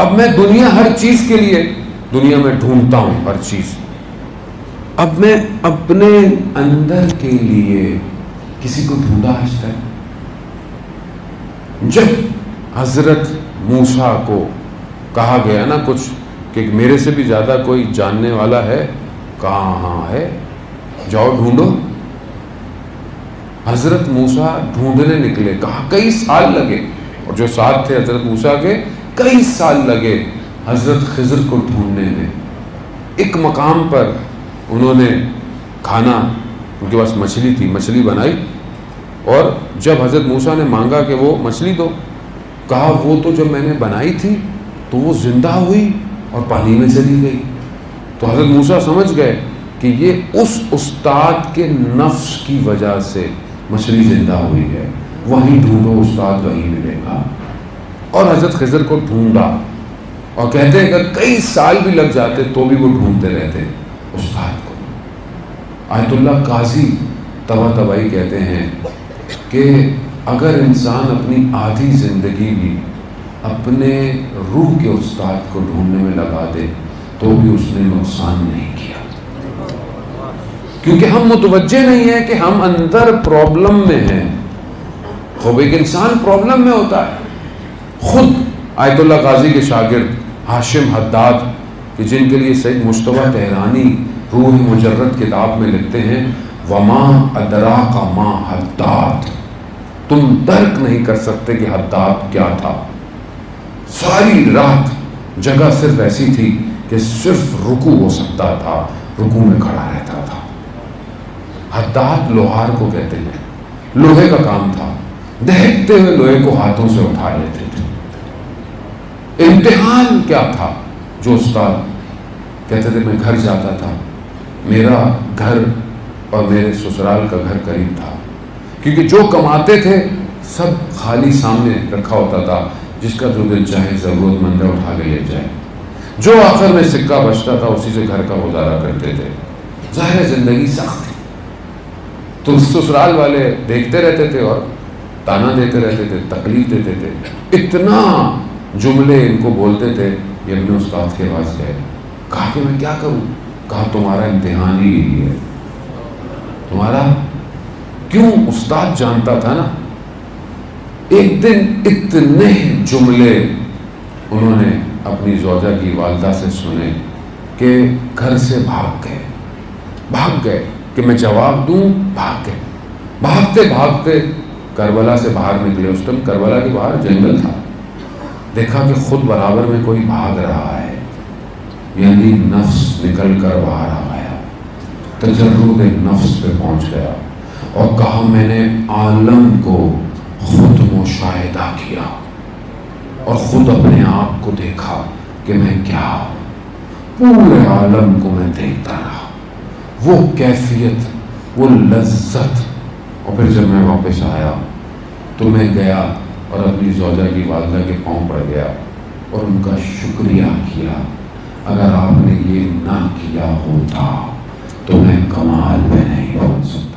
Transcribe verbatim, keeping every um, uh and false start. अब मैं दुनिया हर चीज़ के लिए दुनिया में ढूंढता हूँ हर चीज़, अब मैं अपने अंदर के लिए किसी को ढूंढा आज तक? जब हजरत मूसा को कहा गया ना कुछ कि मेरे से भी ज़्यादा कोई जानने वाला है, कहाँ है, जाओ ढूंढो। हजरत मूसा ढूंढने निकले, कहा कई साल लगे, और जो साथ थे हजरत मूसा के कई साल लगे हजरत खिजर को ढूंढने में। एक मकाम पर उन्होंने खाना, उनके पास मछली थी, मछली बनाई, और जब हजरत मूसा ने मांगा कि वो मछली दो, कहा वो तो जब मैंने बनाई थी तो वो जिंदा हुई और पानी में चली गई। तो हजरत मूसा समझ गए कि ये उस उस्ताद के नफ्स की वजह से मछली जिंदा हुई है, वहीं ढूंढो, उस्ताद वहीं मिलेगा। और हजरत खिजर को ढूंढा, और कहते हैं अगर कई साल भी लग जाते तो भी वो ढूंढते रहते उस्ताद को। आयतुल्लाह काजी तवा तबाही कहते हैं कि अगर इंसान अपनी आधी ज़िंदगी भी अपने रूह के उस्ताद को ढूंढने में लगा दे तो भी उसने नुकसान नहीं किया, क्योंकि हम मुतवज्जे नहीं हैं कि हम अंदर प्रॉब्लम में हैं। खूब एक इंसान प्रॉब्लम में होता है। खुद आयतुल्लाह गाजी के शागिर्द हाशिम हद्दाद, कि जिनके लिए सैयद मुस्तवा तहरानी रूह मुजर्रद किताब में लिखते हैं, वमा अदरा का माँ हद्दाद, तुम दर्क नहीं कर सकते कि हद्दाद क्या था। सारी रात जगह सिर्फ ऐसी थी कि सिर्फ रुकू हो सकता था, रुकू में खड़ा रहता था। हद्दाद लोहार को कहते हैं, लोहे का काम था, दहकते हुए लोहे को हाथों से उठा लेते थे। इम्तिहान क्या था? जो उस्ताद कहते थे मैं घर जाता था, मेरा घर और मेरे ससुराल का घर करीब था, क्योंकि जो कमाते थे सब खाली सामने रखा होता था, जिसका जो दिल चाहे ज़रूरतमंद है उठा के ले जाए, जो आखिर में सिक्का बचता था उसी से घर का गुजारा करते थे। ज़ाहिर ज़िंदगी सख्त थी, तो ससुराल वाले देखते रहते थे और ताना देते रहते थे, तकलीफ देते थे। इतना जुमले इनको बोलते थे, ये अपने उस्ताद के पास गए, कहा कि मैं क्या करूँ? कहा तुम्हारा इम्तिहान ही है तुम्हारा। क्यों? उस्ताद जानता था ना। एक दिन इतने जुमले उन्होंने अपनी जोजा की वालदा से सुने कि घर से भाग गए, भाग गए कि मैं जवाब दूं, भाग गए। भागते भागते करबला से बाहर निकले। उस टाइम करबला के बाहर जंगल था। देखा कि खुद बराबर में कोई भाग रहा है, यानी नफ्स निकल कर बाहर आ गया, तजर्रुब नफ्स पे पहुंच गया, और कहा मैंने आलम को खुद मुशाहिदा किया और खुद अपने आप को देखा कि मैं क्या हूँ। पूरे आलम को मैं देखता रहा, वो कैफियत, वो लज्जत। और फिर जब मैं वापस आया तो मैं गया और अपनी जोजा की वालदा के पाँव पड़ गया और उनका शुक्रिया किया। अगर आपने ये ना किया होता तो मैं कमाल में नहीं पहुँच सकता।